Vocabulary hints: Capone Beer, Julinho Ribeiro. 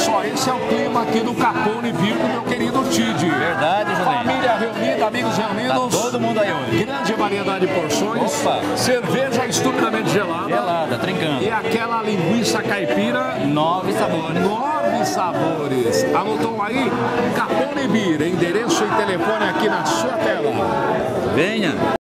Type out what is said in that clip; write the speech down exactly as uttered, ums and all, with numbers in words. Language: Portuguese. só, esse é o clima aqui do Capone Beer com meu querido Tid. Verdade, Juninho. Família reunida, amigos reunidos. Tá todo mundo aí hoje. Grande variedade de porções. Opa. Cerveja estupidamente gelada. Gelada, trincando. E aquela linguiça caipira. Nove sabores. Nove sabores. Anotou aí? Capone Beer. Endereço e telefone aqui na sua tela. Venha.